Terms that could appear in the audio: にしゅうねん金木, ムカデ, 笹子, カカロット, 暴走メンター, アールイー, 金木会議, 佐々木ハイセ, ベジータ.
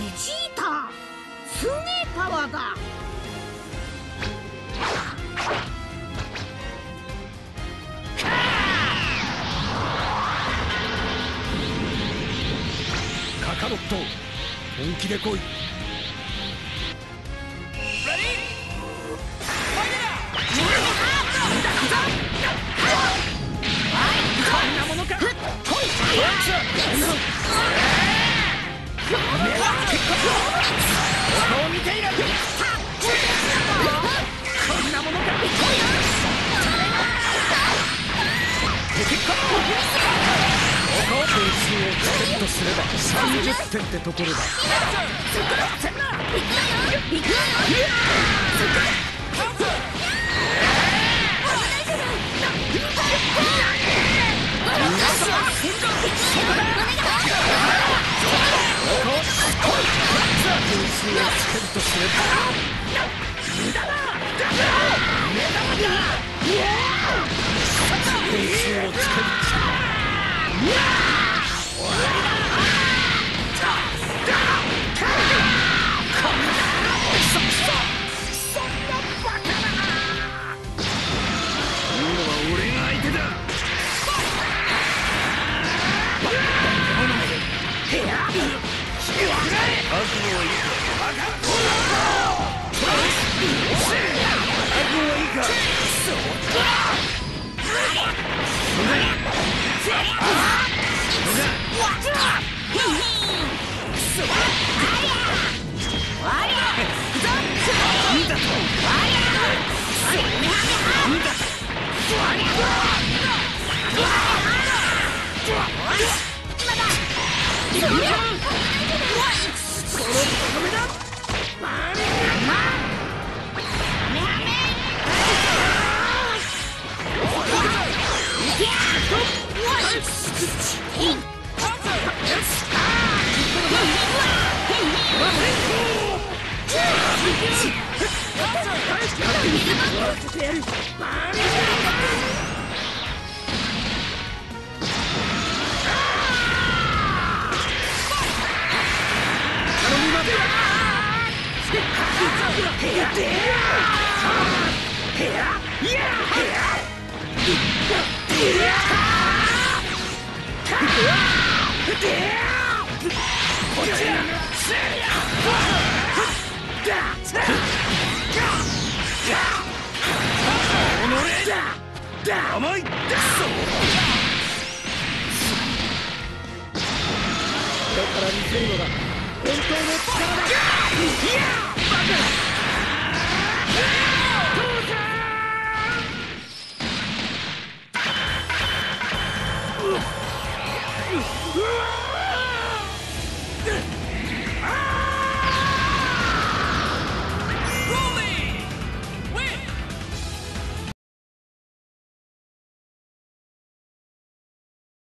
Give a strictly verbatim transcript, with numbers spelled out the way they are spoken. ベジータ、すげえパワーだ。カカロット、本気で来い。さんじゅってんってところだ。うわ！